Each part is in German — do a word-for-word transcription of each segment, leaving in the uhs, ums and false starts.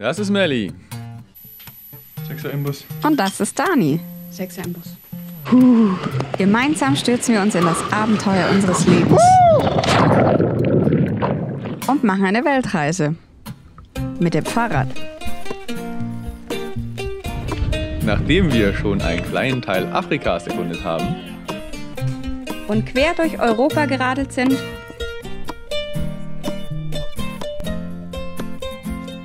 Das ist Melli. Sechser-Imbus. Und das ist Dani. Sechser-Imbus. Puh. Gemeinsam stürzen wir uns in das Abenteuer unseres Lebens. Uh. Und machen eine Weltreise. Mit dem Fahrrad. Nachdem wir schon einen kleinen Teil Afrikas erkundet haben und quer durch Europa geradelt sind,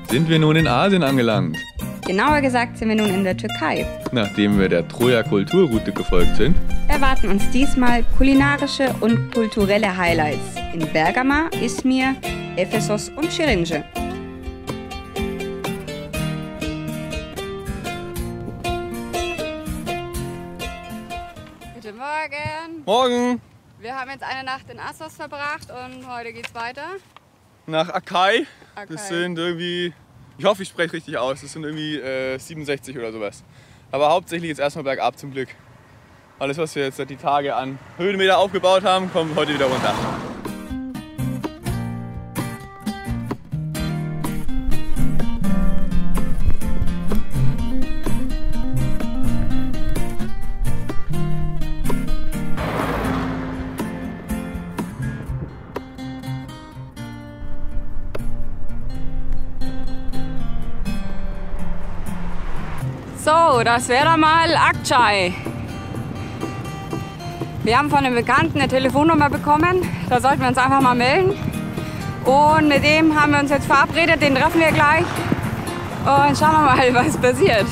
sind wir nun in Asien angelangt. Genauer gesagt sind wir nun in der Türkei. Nachdem wir der Troja-Kulturroute gefolgt sind, erwarten uns diesmal kulinarische und kulturelle Highlights in Bergama, Izmir, Ephesus und Şirince. Morgen! Morgen! Wir haben jetzt eine Nacht in Assos verbracht und heute geht's weiter. Nach Akai. Akai. Das sind irgendwie, ich hoffe ich spreche richtig aus, das sind irgendwie äh, siebenundsechzig oder sowas. Aber hauptsächlich jetzt erstmal bergab zum Glück. Alles was wir jetzt seit die Tage an Höhenmeter aufgebaut haben, kommt heute wieder runter. So, das wäre mal Aktschai. Wir haben von einem Bekannten eine Telefonnummer bekommen. Da sollten wir uns einfach mal melden. Und mit dem haben wir uns jetzt verabredet. Den treffen wir gleich. Und schauen wir mal, was passiert.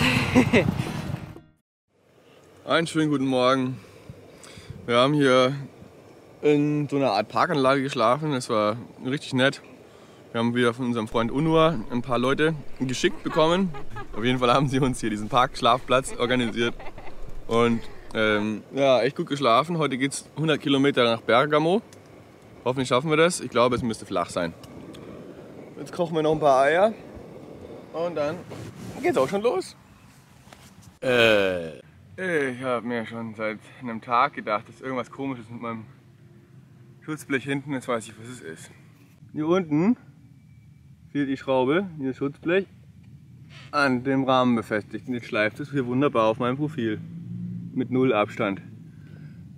Einen schönen guten Morgen. Wir haben hier in so einer Art Parkanlage geschlafen. Es war richtig nett. Wir haben wieder von unserem Freund Unua ein paar Leute geschickt bekommen. Auf jeden Fall haben sie uns hier diesen Parkschlafplatz organisiert und ähm, ja, echt gut geschlafen. Heute geht es hundert Kilometer nach Bergamo. Hoffentlich schaffen wir das. Ich glaube, es müsste flach sein. Jetzt kochen wir noch ein paar Eier und dann geht's auch schon los. Äh. Ich habe mir schon seit einem Tag gedacht, dass irgendwas Komisches mit meinem Schutzblech hinten. Jetzt weiß ich, was es ist. Hier unten fehlt die Schraube, dieses Schutzblech, an dem Rahmen befestigt. Und jetzt schleift es hier wunderbar auf meinem Profil. Mit null Abstand.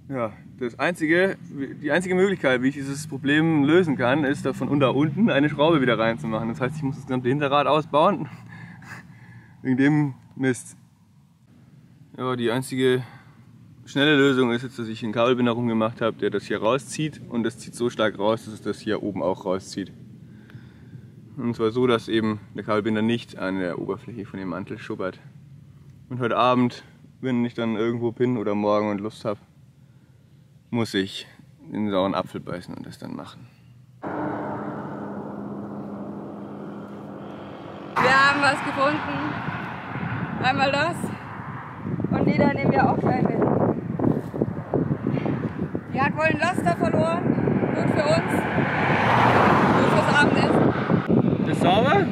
Ja, das einzige, die einzige Möglichkeit, wie ich dieses Problem lösen kann, ist, da von unten eine Schraube wieder reinzumachen. Das heißt, ich muss das gesamte Hinterrad ausbauen. Wegen dem Mist. Ja, die einzige schnelle Lösung ist jetzt, dass ich einen Kabelbinder rumgemacht habe, der das hier rauszieht. Und das zieht so stark raus, dass es das hier oben auch rauszieht. Und zwar so, dass eben der Kabelbinder nicht an der Oberfläche von dem Mantel schubbert. Und heute Abend, wenn ich dann irgendwo bin oder morgen und Lust habe, muss ich den sauren Apfel beißen und das dann machen. Wir haben was gefunden. Einmal das. Und die da nehmen wir auch gleich mit. Die hat wohl einen Laster verloren. Gut für uns. Gut fürs Abendessen. Ist sauber? Mehr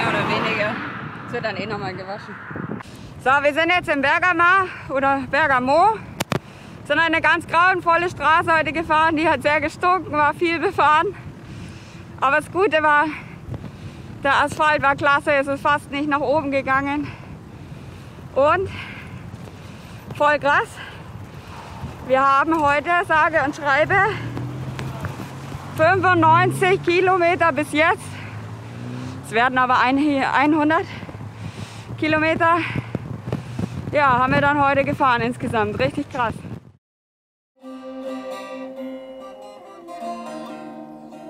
oder weniger. Es wird dann eh nochmal gewaschen. So, wir sind jetzt in Bergama oder Bergamo. Wir sind eine ganz grauenvolle Straße heute gefahren. Die hat sehr gestunken, war viel befahren. Aber das Gute war, der Asphalt war klasse. Es ist fast nicht nach oben gegangen. Und voll krass. Wir haben heute, sage und schreibe, fünfundneunzig Kilometer bis jetzt. Es werden aber hundert Kilometer. Ja, haben wir dann heute gefahren insgesamt. Richtig krass.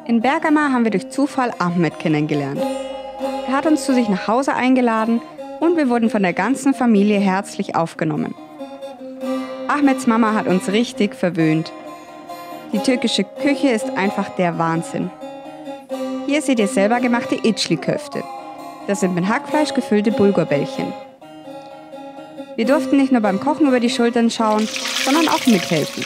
In Bergama haben wir durch Zufall Ahmed kennengelernt. Er hat uns zu sich nach Hause eingeladen und wir wurden von der ganzen Familie herzlich aufgenommen. Ahmeds Mama hat uns richtig verwöhnt. Die türkische Küche ist einfach der Wahnsinn. Hier seht ihr selber gemachte icli Köfte. Das sind mit Hackfleisch gefüllte Bulgurbällchen. Wir durften nicht nur beim Kochen über die Schultern schauen, sondern auch mithelfen.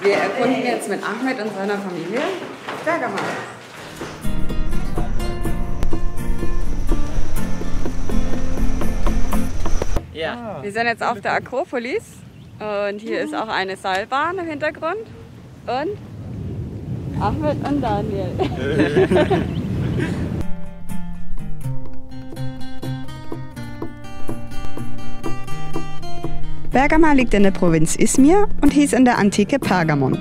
Wir erkunden jetzt mit Ahmed und seiner Familie Bergama. Ja. Ah, wir sind jetzt auf der Akropolis und hier mhm. ist auch eine Seilbahn im Hintergrund und Ahmed und Daniel. Bergama liegt in der Provinz Izmir und hieß in der Antike Pergamon.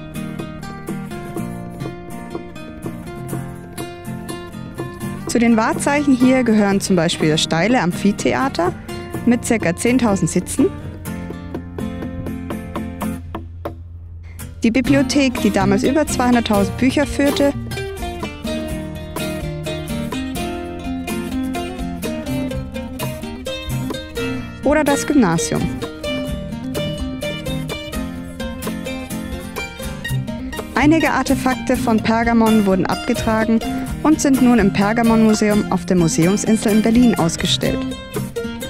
Zu den Wahrzeichen hier gehören zum Beispiel das steile Amphitheater mit ca. zehntausend Sitzen, die Bibliothek, die damals über zweihunderttausend Bücher führte, oder das Gymnasium. Einige Artefakte von Pergamon wurden abgetragen und sind nun im Pergamonmuseum auf der Museumsinsel in Berlin ausgestellt.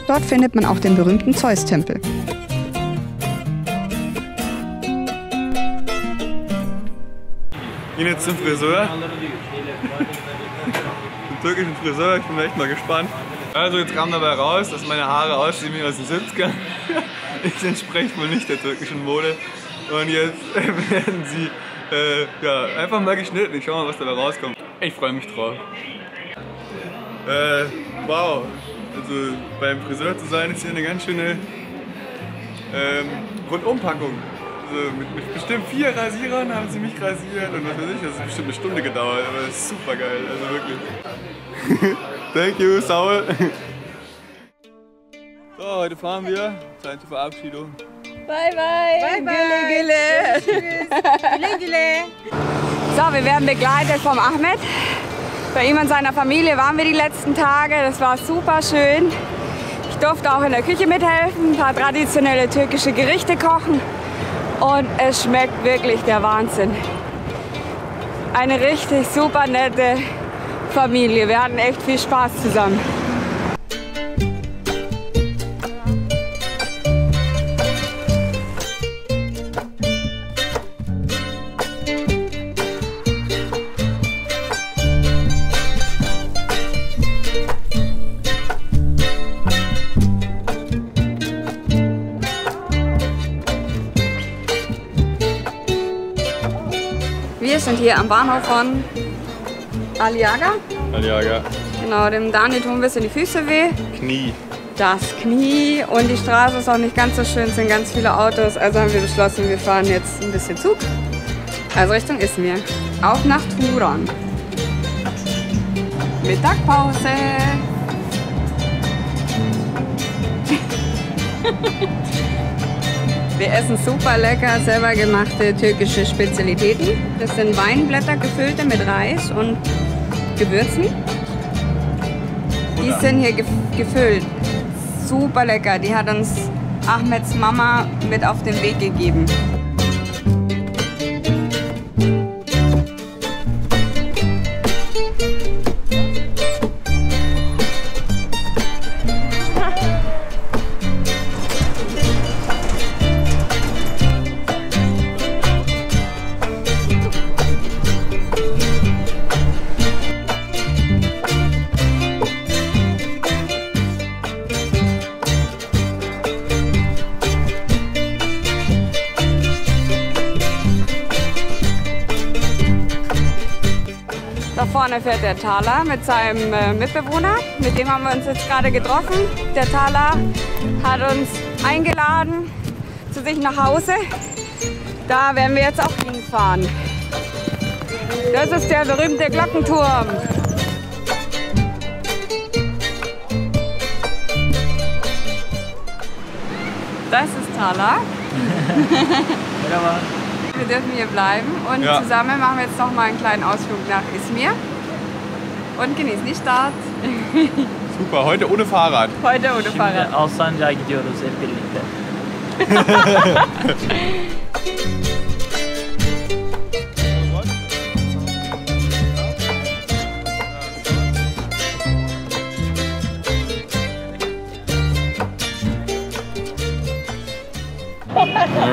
Dort findet man auch den berühmten Zeus-Tempel. Ich bin jetzt zum Friseur. Zum türkischen Friseur, ich bin echt mal gespannt. Also jetzt kam dabei raus, dass meine Haare aussehen wie aus den siebzigern. Ich entspreche wohl nicht der türkischen Mode. Und jetzt werden sie äh, ja, einfach mal geschnitten. Ich schau mal, was dabei rauskommt. Ich freue mich drauf. Äh, wow. Also beim Friseur zu sein ist hier eine ganz schöne ähm, Rundumpackung. Also mit, mit bestimmt vier Rasierern haben sie mich rasiert und was weiß ich, das ist bestimmt eine Stunde gedauert, aber das ist super geil, also wirklich. Thank you, Saul. So, heute fahren wir. Zeit zur Verabschiedung. Bye bye! Bye bye! Gille, gille. Gille, gille. So, wir werden begleitet vom Ahmed. Bei ihm und seiner Familie waren wir die letzten Tage. Das war super schön. Ich durfte auch in der Küche mithelfen, ein paar traditionelle türkische Gerichte kochen. Und es schmeckt wirklich der Wahnsinn. Eine richtig super nette Familie. Wir hatten echt viel Spaß zusammen. Wir sind hier am Bahnhof von Aliaga. Aliaga. Genau, dem Dani tun ein bisschen die Füße weh. Knie. Das Knie und die Straße ist auch nicht ganz so schön, es sind ganz viele Autos. Also haben wir beschlossen, wir fahren jetzt ein bisschen Zug. Also Richtung Izmir. Auf nach Turan. Mittagpause. Wir essen super lecker, selber gemachte türkische Spezialitäten. Das sind Weinblätter, gefüllte mit Reis und Gewürzen. Die sind hier gefüllt. Super lecker, die hat uns Ahmeds Mama mit auf den Weg gegeben. Da fährt der Thaler mit seinem äh, Mitbewohner, mit dem haben wir uns jetzt gerade getroffen. Der Thaler hat uns eingeladen zu sich nach Hause. Da werden wir jetzt auch hinfahren. Das ist der berühmte Glockenturm. Das ist Thaler. Wir dürfen hier bleiben und ja. zusammen machen wir jetzt noch mal einen kleinen Ausflug nach Izmir. Und genießen die Stadt. Super, heute ohne Fahrrad. Heute ohne Şimdi Fahrrad. Alsancak'a gidiyoruz hep birlikte.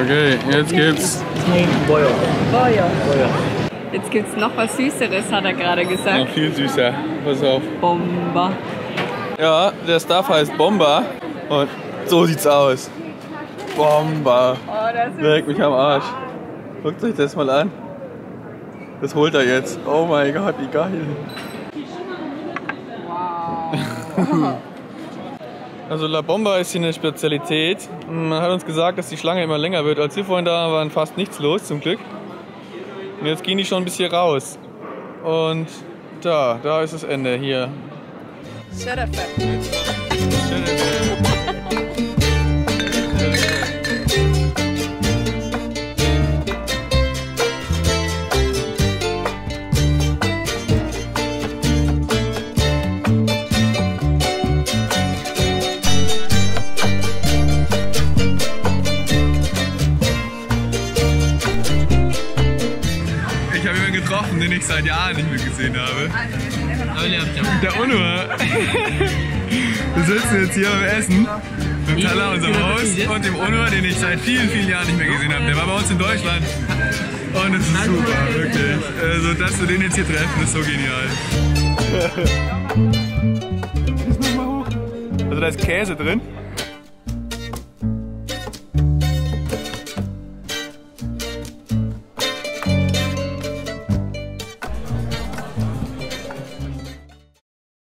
Okay, jetzt gibt's Boyo. Boyo. Boyo. Jetzt gibt's noch was Süßeres, hat er gerade gesagt. Noch viel süßer. Pass auf. Bomba. Ja, der Stuff heißt Bomba. Und So sieht's aus. Bomba. Oh, das ist direkt mich am Arsch. Guckt euch das mal an. Das holt er jetzt. Oh mein Gott, wie geil. Wow. Also La Bomba ist hier eine Spezialität. Man hat uns gesagt, dass die Schlange immer länger wird. Als wir vorhin da waren, war fast nichts los, zum Glück. Und jetzt gehen die schon ein bisschen raus. Und da, da ist das Ende hier. Shut up. Ich habe jemanden getroffen, den ich seit Jahren nicht mehr gesehen habe. Der Onur. Wir sitzen jetzt hier beim Essen mit Thaler, unserem Host, und dem Onur, den ich seit vielen, vielen Jahren nicht mehr gesehen habe. Der war bei uns in Deutschland und es ist super, wirklich. Also, dass wir den jetzt hier treffen, ist so genial. Also da ist Käse drin.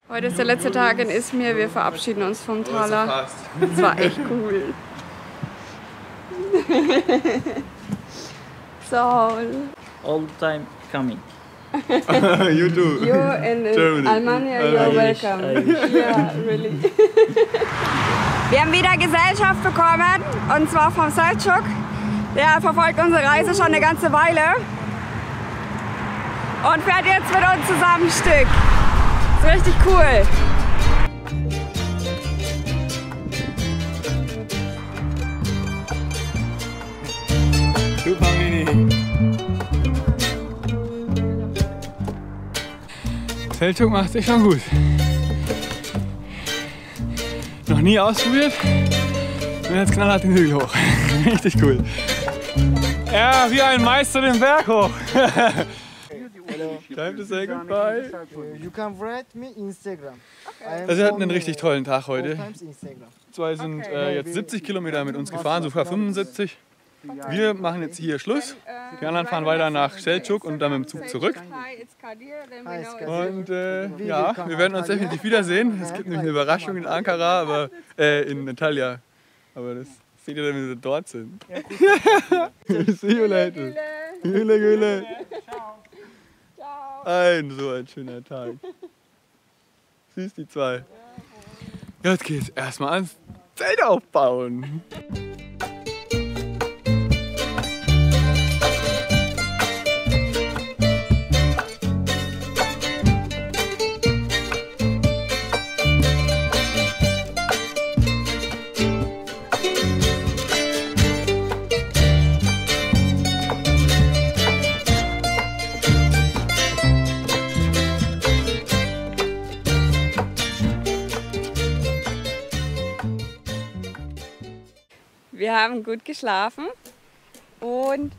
Heute ist der letzte Tag in Izmir, wir verabschieden uns vom Thaler. Das war echt cool. So. All time coming. You too. You in Germany. Almania, you're welcome. Yeah, really. Wir haben wieder Gesellschaft bekommen, und zwar vom Selçuk. Der verfolgt unsere Reise schon eine ganze Weile und fährt jetzt mit uns zusammen ein Stück. Richtig cool. Super Mini. Selçuk macht sich schon gut. Noch nie ausprobiert. Und jetzt knallhart den Hügel hoch. Richtig cool. Ja, wie ein Meister den Berg hoch. Time to say goodbye. You can write me Instagram. Okay. Also wir hatten einen richtig tollen Tag heute. Zwei sind äh, jetzt siebzig Kilometer mit uns gefahren, sogar fünfundsiebzig. Wir machen jetzt hier Schluss. Die anderen fahren weiter nach Selçuk und dann mit dem Zug zurück. Und äh, ja, wir werden uns definitiv wiedersehen. Es gibt nämlich eine Überraschung in Ankara, aber äh, in Antalya. Aber das seht ihr dann, wenn wir dort sind. See you later. Güle, güle. Ein so ein schöner Tag. Süß die zwei. Jetzt geht's erstmal ans Zelt aufbauen. Wir haben gut geschlafen und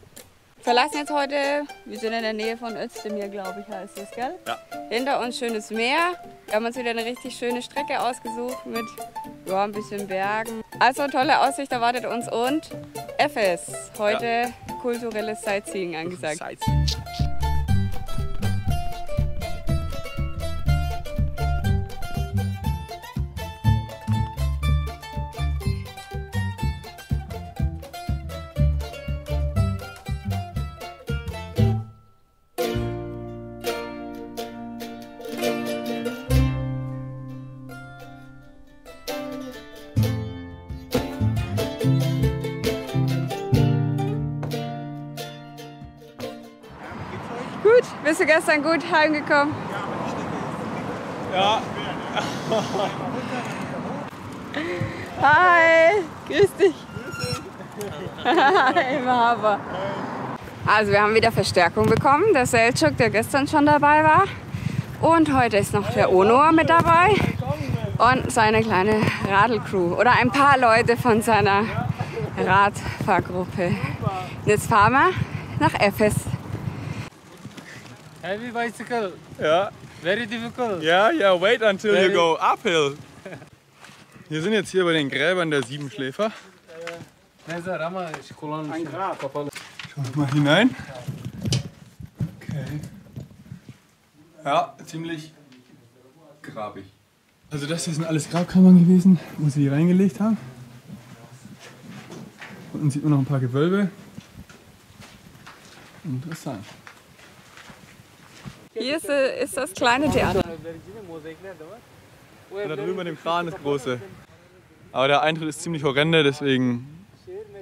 verlassen jetzt heute, wir sind in der Nähe von Özdemir, glaube ich, heißt das, gell? Ja. Hinter uns schönes Meer. Wir haben uns wieder eine richtig schöne Strecke ausgesucht mit ja, ein bisschen Bergen. Also tolle Aussicht erwartet uns und Ephes, heute ja. Kulturelles Sightseeing angesagt. Sightseeing. Bist du gestern gut heimgekommen? Ja. Hi, grüß dich. Hi, Mahaba. Also wir haben wieder Verstärkung bekommen. Der Selçuk, der gestern schon dabei war. Und heute ist noch der Onur mit dabei. Und seine kleine Radelcrew. Oder ein paar Leute von seiner Radfahrgruppe. Und jetzt fahren wir nach Ephes. Heavy bicycle. Yeah. Very difficult. Yeah, yeah. Wait until Very... you go uphill. Wir sind jetzt hier bei den Gräbern der Sieben Schläfer. Schauen wir mal hinein. Okay. Ja, ziemlich grabig. Also das hier sind alles Grabkammern gewesen, wo sie die reingelegt haben. Unten sieht man noch ein paar Gewölbe. Interessant. Hier ist, ist das kleine Theater. Und da drüben bei dem Kran das große. Aber der Eintritt ist ziemlich horrende, deswegen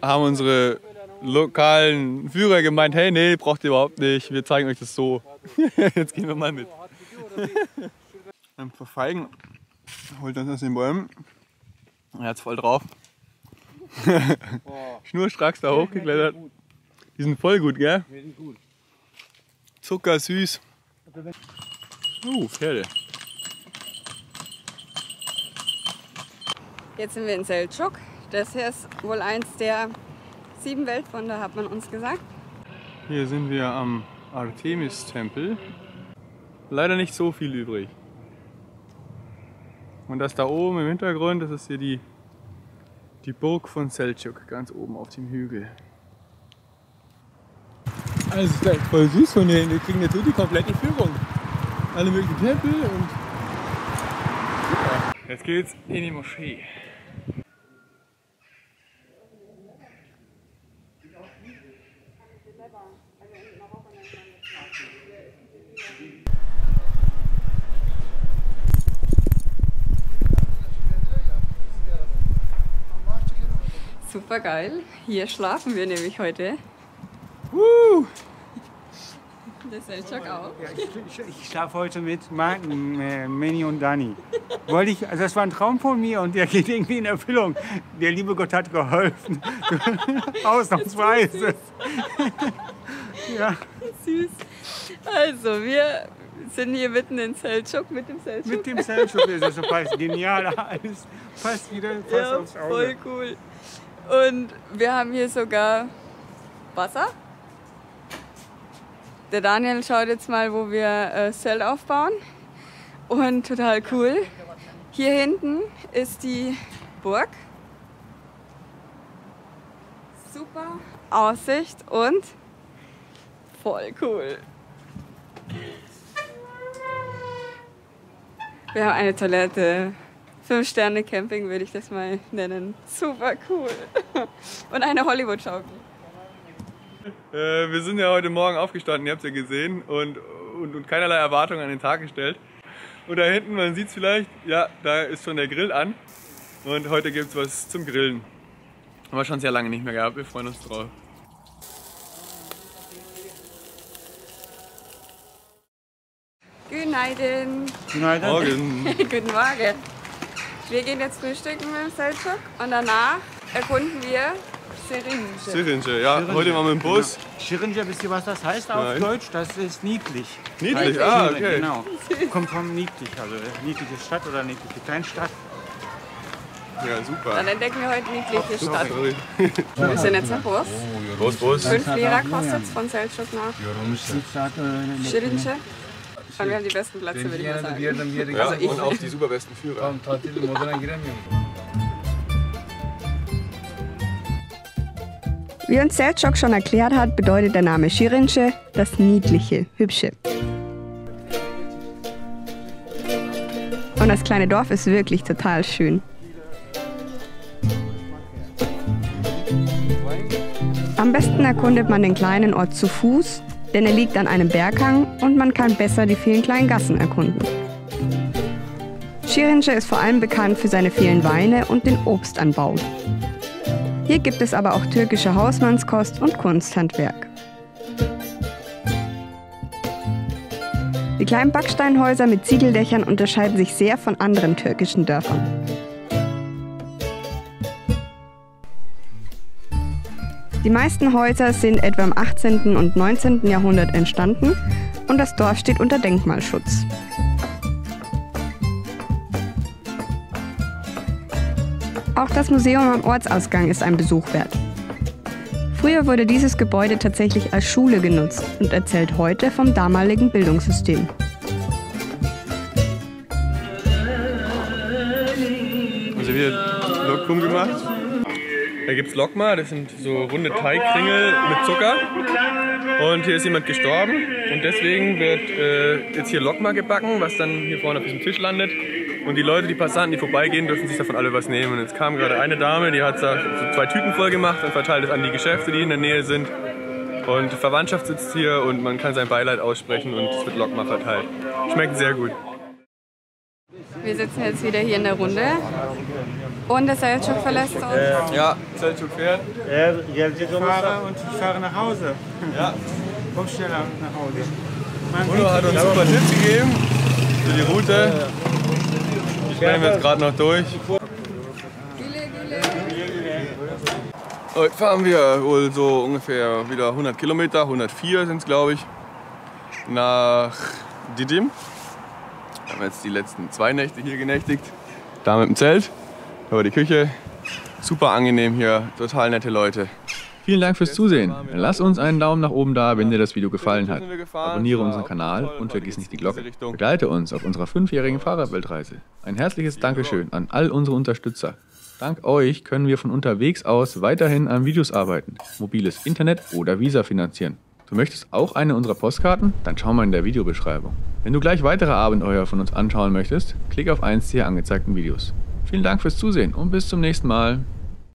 haben unsere lokalen Führer gemeint, hey, nee, braucht ihr überhaupt nicht, wir zeigen euch das so. Jetzt gehen wir mal mit. Ein Verfeigen holt uns aus den Bäumen. Er hat's voll drauf. Schnurstracks da hochgeklettert. Die sind voll gut, gell? Zucker süß. Uh, Pferde. Jetzt sind wir in Selçuk. Das hier ist wohl eins der sieben Weltwunder, hat man uns gesagt. Hier sind wir am Artemis-Tempel. Leider nicht so viel übrig. Und das da oben im Hintergrund, das ist hier die, die Burg von Selçuk, ganz oben auf dem Hügel. Also es ist echt voll süß von denen, wir kriegen jetzt so die komplette Führung. Alle möglichen Tempel und... Super. Jetzt geht's in die Moschee. Super geil. Hier schlafen wir nämlich heute. Woo! Das hält Schock auf. Ja, ich schlafe heute mit Martin, äh, Manny und Dani. Wollte ich, also das war ein Traum von mir und der geht irgendwie in Erfüllung. Der liebe Gott hat geholfen. Ausnahmsweise. Süß. Ja. Süß. Also wir sind hier mitten in Selçuk, mit dem Selçuk. Mit dem Selçuk ist das so passt. Genial alles. Passt wieder, passt ja, aufs Auge. Voll cool. Und wir haben hier sogar Wasser. Der Daniel schaut jetzt mal, wo wir äh, Zelt aufbauen. Und total cool. Hier hinten ist die Burg. Super Aussicht und voll cool. Wir haben eine Toilette. fünf Sterne Camping würde ich das mal nennen. Super cool. Und eine Hollywood-Schaukel. Äh, wir sind ja heute Morgen aufgestanden, ihr habt es ja gesehen, und, und, und keinerlei Erwartungen an den Tag gestellt. Und da hinten, man sieht es vielleicht, ja, da ist schon der Grill an. Und heute gibt es was zum Grillen. Haben wir schon sehr lange nicht mehr gehabt, wir freuen uns drauf. Guten Morgen. Guten Morgen. Guten Morgen. Wir gehen jetzt frühstücken mit dem Selçuk und danach erkunden wir Şirince. Şirince, ja. Şirince. Heute mal mit dem Bus. Genau. Şirince, wisst ihr, was das heißt auf Nein. Deutsch? Das ist niedlich. Niedlich, heißt, ah, okay. Genau. Kommt vom niedlich, also niedliche Stadt oder niedliche Kleinstadt. Ja, super. Dann entdecken wir heute niedliche Stadt. Oh, wir sind jetzt im Bus. Bus, Bus. Fünf Lira kostet von Selçuk nach Şirince. Und wir haben die besten Plätze, würde ich mal sagen. Ja, also ich. Und auch die superbesten Führer. Wie uns Selçuk schon erklärt hat, bedeutet der Name Şirince das Niedliche, Hübsche. Und das kleine Dorf ist wirklich total schön. Am besten erkundet man den kleinen Ort zu Fuß, denn er liegt an einem Berghang und man kann besser die vielen kleinen Gassen erkunden. Şirince ist vor allem bekannt für seine vielen Weine und den Obstanbau. Hier gibt es aber auch türkische Hausmannskost und Kunsthandwerk. Die kleinen Backsteinhäuser mit Ziegeldächern unterscheiden sich sehr von anderen türkischen Dörfern. Die meisten Häuser sind etwa im achtzehnten und neunzehnten Jahrhundert entstanden und das Dorf steht unter Denkmalschutz. Auch das Museum am Ortsausgang ist ein Besuch wert. Früher wurde dieses Gebäude tatsächlich als Schule genutzt und erzählt heute vom damaligen Bildungssystem. habe hier Lokum gemacht. Da gibt es Lokma, das sind so runde Teigkringel mit Zucker. Und hier ist jemand gestorben und deswegen wird äh, jetzt hier Lokma gebacken, was dann hier vorne auf diesem Tisch landet. Und die Leute, die Passanten, die vorbeigehen, dürfen sich davon alle was nehmen. Und jetzt kam gerade eine Dame, die hat so zwei Tüten voll gemacht und verteilt es an die Geschäfte, die in der Nähe sind. Und Verwandtschaft sitzt hier und man kann sein Beileid aussprechen und es wird Lokma verteilt. Schmeckt sehr gut. Wir sitzen jetzt wieder hier in der Runde. Und der Selçuk verlässt uns. Äh, ja, Selçuk fährt. Er fährt und ich fahre nach Hause. Ja. Komm schneller nach Hause. Bruno hat uns einen super Tipp gegeben für die Route. Die schneiden wir jetzt gerade noch durch. Heute fahren wir wohl so ungefähr wieder hundert Kilometer, hundertvier sind es glaube ich, nach Didim. Wir haben jetzt die letzten zwei Nächte hier genächtigt, da mit dem Zelt, über die Küche. Super angenehm hier, total nette Leute. Vielen Dank fürs Zusehen. Lass uns einen Daumen nach oben da, wenn dir das Video gefallen hat. Abonniere unseren Kanal und vergiss nicht die Glocke. Begleite uns auf unserer fünfjährigen Fahrradweltreise. Ein herzliches Dankeschön an all unsere Unterstützer. Dank euch können wir von unterwegs aus weiterhin an Videos arbeiten, mobiles Internet oder Visa finanzieren. Du möchtest auch eine unserer Postkarten? Dann schau mal in der Videobeschreibung. Wenn du gleich weitere Abenteuer von uns anschauen möchtest, klick auf eins der hier angezeigten Videos. Vielen Dank fürs Zusehen und bis zum nächsten Mal.